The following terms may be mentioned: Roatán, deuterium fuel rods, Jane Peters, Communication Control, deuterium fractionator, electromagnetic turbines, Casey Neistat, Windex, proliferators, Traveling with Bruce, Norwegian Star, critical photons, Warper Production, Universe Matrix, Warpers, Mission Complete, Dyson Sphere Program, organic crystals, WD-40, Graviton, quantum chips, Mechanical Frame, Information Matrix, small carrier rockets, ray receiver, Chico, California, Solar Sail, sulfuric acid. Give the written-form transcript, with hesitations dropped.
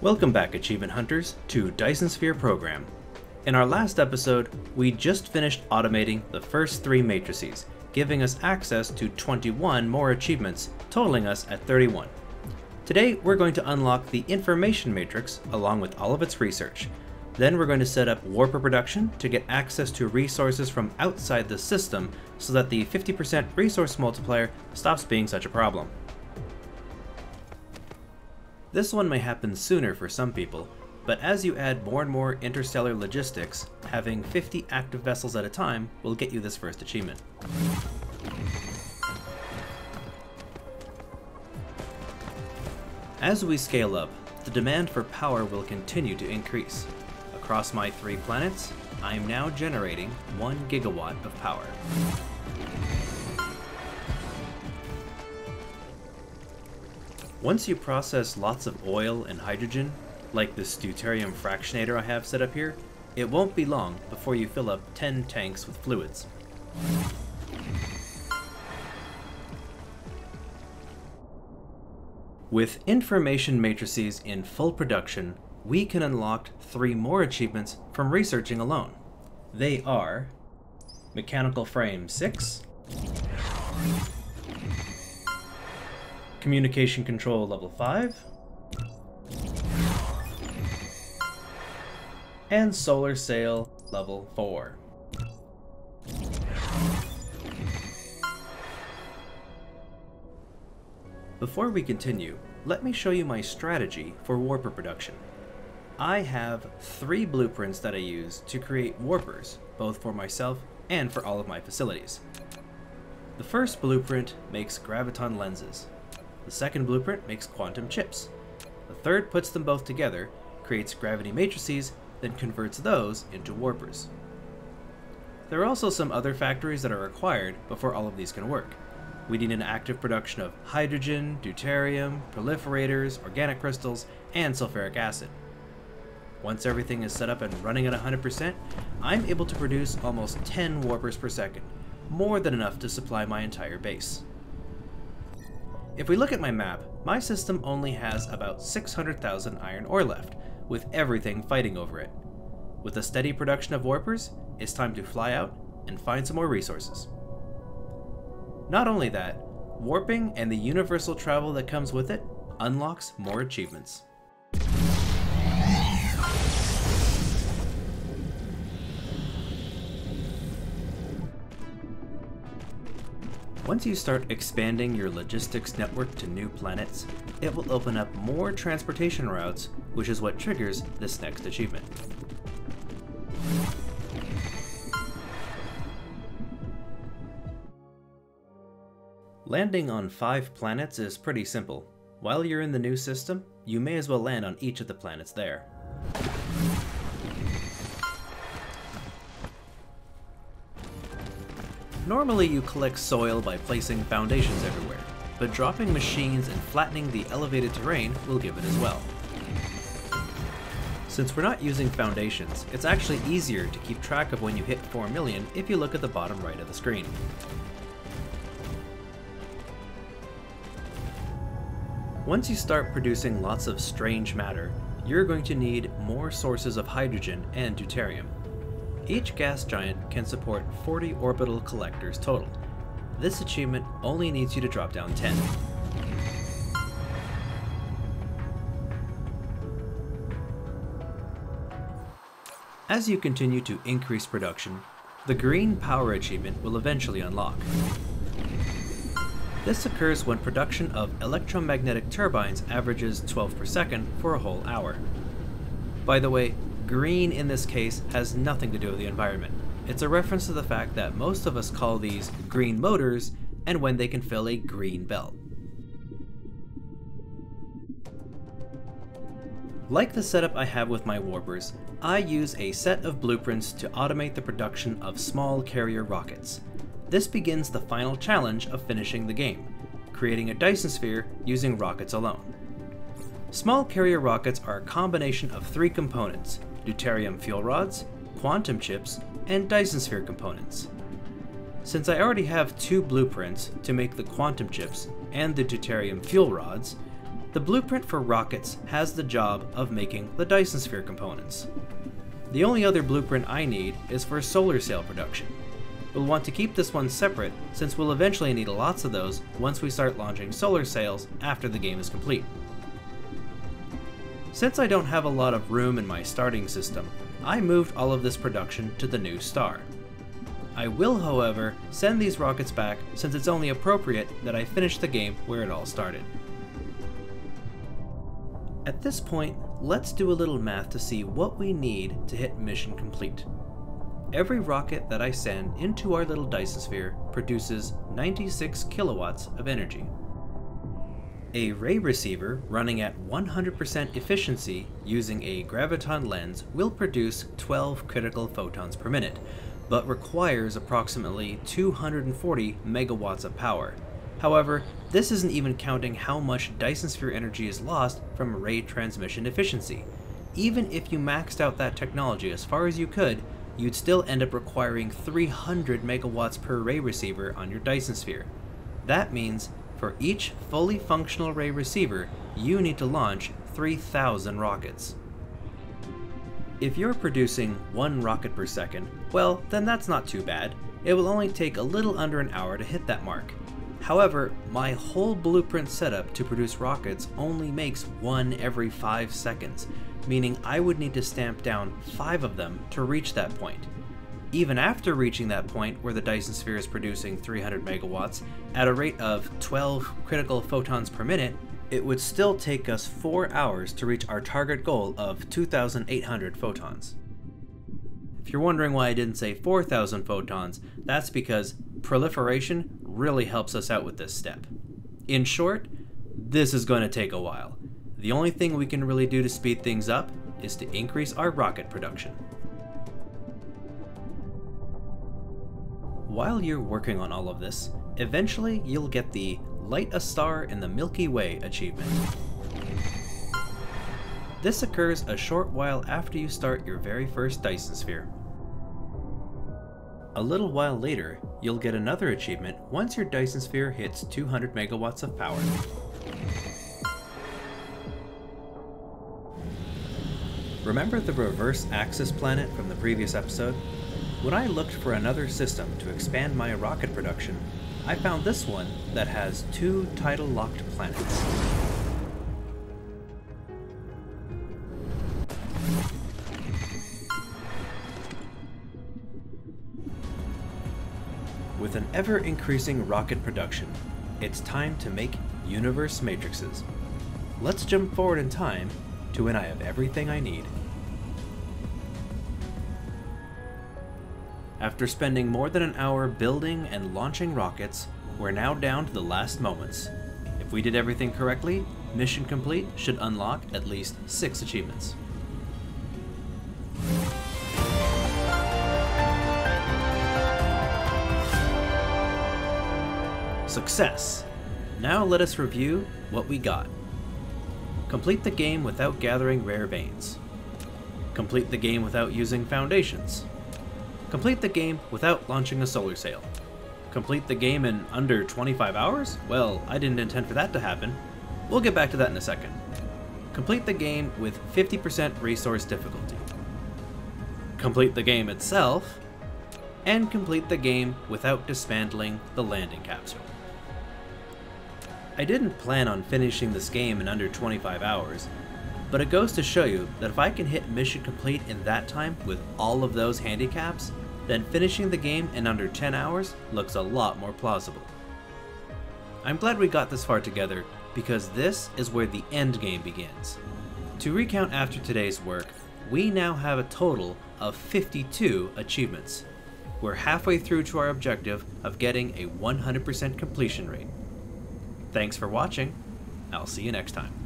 Welcome back, Achievement Hunters, to Dyson Sphere Program. In our last episode, we just finished automating the first 3 matrices, giving us access to 21 more achievements, totaling us at 31. Today, we're going to unlock the Information Matrix along with all of its research. Then we're going to set up Warper Production to get access to resources from outside the system so that the 50% resource multiplier stops being such a problem. This one may happen sooner for some people, but as you add more and more interstellar logistics, having 50 active vessels at a time will get you this first achievement. As we scale up, the demand for power will continue to increase. Across my 3 planets, I am now generating 1 gigawatt of power. Once you process lots of oil and hydrogen, like this deuterium fractionator I have set up here, it won't be long before you fill up 10 tanks with fluids. With information matrices in full production, we can unlock 3 more achievements from researching alone. They are Mechanical Frame 6, Communication Control Level 5, and Solar Sail Level 4. Before we continue, let me show you my strategy for warper production. I have 3 blueprints that I use to create warpers, both for myself and for all of my facilities. The first blueprint makes Graviton lenses. The second blueprint makes quantum chips. The third puts them both together, creates gravity matrices, then converts those into warpers. There are also some other factories that are required before all of these can work. We need an active production of hydrogen, deuterium, proliferators, organic crystals, and sulfuric acid. Once everything is set up and running at 100%, I'm able to produce almost 10 warpers per second, more than enough to supply my entire base. If we look at my map, my system only has about 600,000 iron ore left, with everything fighting over it. With a steady production of warpers, it's time to fly out and find some more resources. Not only that, warping and the universal travel that comes with it unlocks more achievements. Once you start expanding your logistics network to new planets, it will open up more transportation routes, which is what triggers this next achievement. Landing on 5 planets is pretty simple. While you're in the new system, you may as well land on each of the planets there. Normally you collect soil by placing foundations everywhere, but dropping machines and flattening the elevated terrain will give it as well. Since we're not using foundations, it's actually easier to keep track of when you hit 4 million if you look at the bottom right of the screen. Once you start producing lots of strange matter, you're going to need more sources of hydrogen and deuterium. Each gas giant can support 40 orbital collectors total. This achievement only needs you to drop down 10. As you continue to increase production, the green power achievement will eventually unlock. This occurs when production of electromagnetic turbines averages 12 per second for a whole hour. By the way, green in this case has nothing to do with the environment. It's a reference to the fact that most of us call these green motors and when they can fill a green belt. Like the setup I have with my warpers, I use a set of blueprints to automate the production of small carrier rockets. This begins the final challenge of finishing the game, creating a Dyson Sphere using rockets alone. Small carrier rockets are a combination of 3 components: deuterium fuel rods, quantum chips, and Dyson Sphere components. Since I already have 2 blueprints to make the quantum chips and the deuterium fuel rods, The blueprint for rockets has the job of making the Dyson Sphere components. The only other blueprint I need is for solar sail production. We'll want to keep this one separate since we'll eventually need lots of those once we start launching solar sails after the game is complete. Since I don't have a lot of room in my starting system, I moved all of this production to the new star. I will, however, send these rockets back since it's only appropriate that I finish the game where it all started. At this point, let's do a little math to see what we need to hit Mission Complete. Every rocket that I send into our little Dyson Sphere produces 96 kilowatts of energy. A ray receiver running at 100% efficiency using a Graviton lens will produce 12 critical photons per minute, but requires approximately 240 megawatts of power. However, this isn't even counting how much Dyson Sphere energy is lost from ray transmission efficiency. Even if you maxed out that technology as far as you could, you'd still end up requiring 300 megawatts per ray receiver on your Dyson Sphere. That means for each fully functional ray receiver, you need to launch 3,000 rockets. If you're producing one rocket per second, well, then that's not too bad. It will only take a little under an hour to hit that mark. However, my whole blueprint setup to produce rockets only makes one every 5 seconds, meaning I would need to stamp down 5 of them to reach that point. Even after reaching that point where the Dyson Sphere is producing 300 megawatts at a rate of 12 critical photons per minute, it would still take us 4 hours to reach our target goal of 2,800 photons. If you're wondering why I didn't say 4,000 photons, that's because proliferation really helps us out with this step. In short, this is going to take a while. The only thing we can really do to speed things up is to increase our rocket production. While you're working on all of this, eventually you'll get the Light a Star in the Milky Way achievement. This occurs a short while after you start your very first Dyson Sphere. A little while later, you'll get another achievement once your Dyson Sphere hits 200 megawatts of power. Remember the reverse axis planet from the previous episode? When I looked for another system to expand my rocket production, I found this one that has 2 tidal-locked planets. With an ever-increasing rocket production, it's time to make Universe Matrixes. Let's jump forward in time to when I have everything I need. After spending more than an hour building and launching rockets, we're now down to the last moments. If we did everything correctly, Mission Complete should unlock at least 6 achievements. Success! Now let us review what we got. Complete the game without gathering rare veins. Complete the game without using foundations. Complete the game without launching a solar sail. Complete the game in under 25 hours? Well, I didn't intend for that to happen. We'll get back to that in a second. Complete the game with 50% resource difficulty. Complete the game itself. And complete the game without dismantling the landing capsule. I didn't plan on finishing this game in under 25 hours. But it goes to show you that if I can hit Mission Complete in that time with all of those handicaps, then finishing the game in under 10 hours looks a lot more plausible. I'm glad we got this far together because this is where the end game begins. To recount after today's work, we now have a total of 52 achievements. We're halfway through to our objective of getting a 100% completion rate. Thanks for watching. I'll see you next time.